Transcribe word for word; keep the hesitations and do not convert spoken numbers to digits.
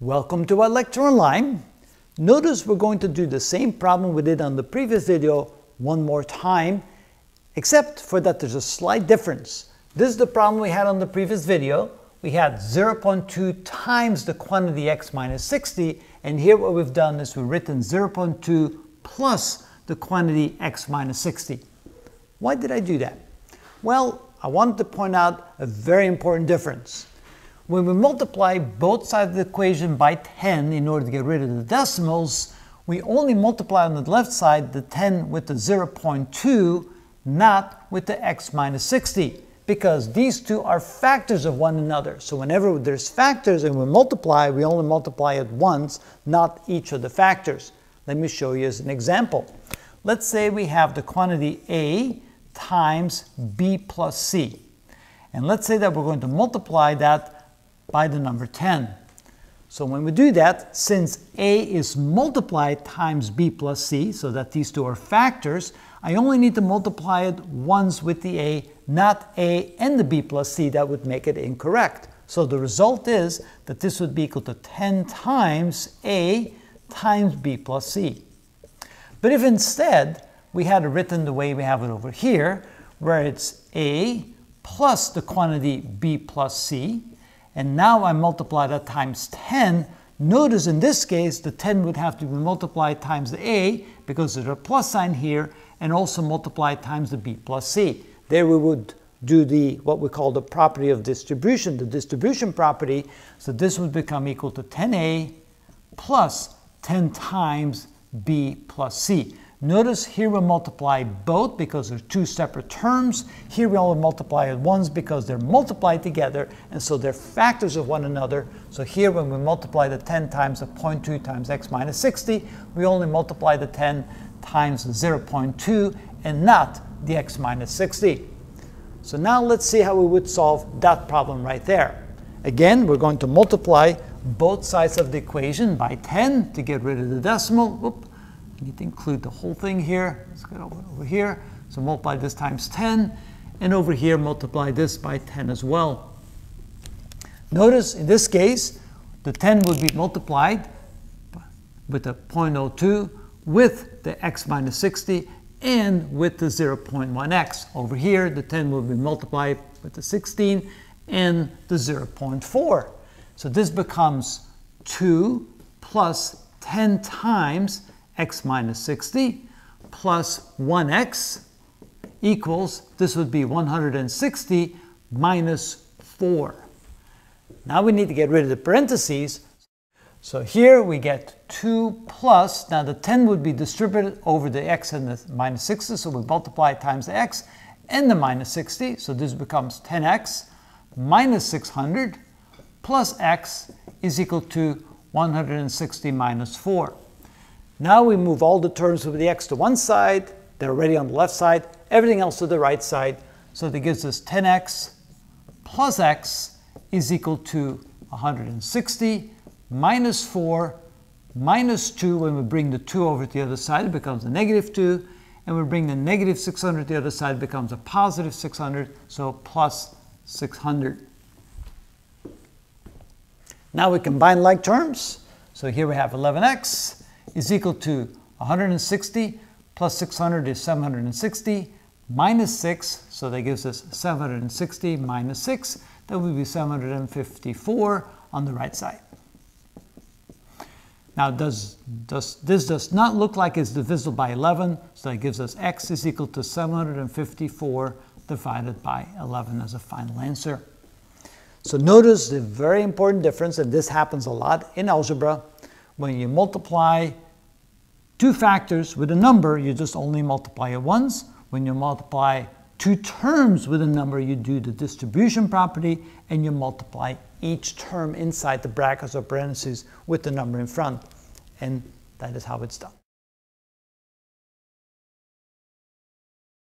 Welcome to our lecture online. Notice we're going to do the same problem we did on the previous video one more time, except for that there's a slight difference. This is the problem we had on the previous video. We had zero point two times the quantity x minus sixty, and here what we've done is we've written zero point two plus the quantity x minus sixty. Why did I do that? Well, I wanted to point out a very important difference. When we multiply both sides of the equation by ten in order to get rid of the decimals, we only multiply on the left side the ten with the zero point two, not with the x minus sixty, because these two are factors of one another. So whenever there's factors and we multiply, we only multiply it once, not each of the factors. Let me show you as an example. Let's say we have the quantity A times B plus C. And let's say that we're going to multiply that by the number ten. So when we do that, since A is multiplied times B plus C, so that these two are factors, I only need to multiply it once with the A, not A and the B plus C. That would make it incorrect. So the result is that this would be equal to ten times A times B plus C. But if instead we had it written the way we have it over here, where it's A plus the quantity B plus C, and now I multiply that times ten. Notice in this case, the ten would have to be multiplied times the A, because there's a plus sign here, and also multiplied times the B plus C. There we would do the what we call the property of distribution, the distribution property. So this would become equal to ten A plus ten times B plus C. Notice here we multiply both because they're two separate terms. Here we only multiply it once because they're multiplied together, and so they're factors of one another. So here when we multiply the ten times the zero point two times x minus sixty, we only multiply the ten times the zero point two and not the x minus sixty. So now let's see how we would solve that problem right there. Again, we're going to multiply both sides of the equation by ten to get rid of the decimal. Oops. I need to include the whole thing here. Let's get over, over here. So multiply this times ten, and over here multiply this by ten as well. Notice in this case, the ten would be multiplied with a zero point zero two, with the x minus sixty, and with the zero point one x. Over here, the ten will be multiplied with the sixteen and the zero point four. So this becomes two plus ten times x minus sixty plus one x equals, this would be one hundred sixty minus four. Now we need to get rid of the parentheses. So here we get two plus, now the ten would be distributed over the x and the minus sixty, so we multiply times the x and the minus sixty, so this becomes ten x minus six hundred plus x is equal to one hundred sixty minus four. Now we move all the terms with the x to one side, they're already on the left side, everything else to the right side, so that gives us ten x plus x is equal to one hundred sixty minus four minus two, when we bring the two over to the other side it becomes a negative two, and we bring the negative six hundred to the other side it becomes a positive six hundred, so plus six hundred. Now we combine like terms, so here we have eleven x is equal to one hundred sixty plus six hundred is seven hundred sixty minus six, so that gives us seven hundred sixty minus six, that would be seven hundred fifty-four on the right side. Now does, does, this does not look like it's divisible by eleven, so that gives us x is equal to seven hundred fifty-four divided by eleven as a final answer. So notice the very important difference, and this happens a lot in algebra. When you multiply two factors with a number, you just only multiply it once. When you multiply two terms with a number, you do the distribution property, and you multiply each term inside the brackets or parentheses with the number in front. And that is how it's done.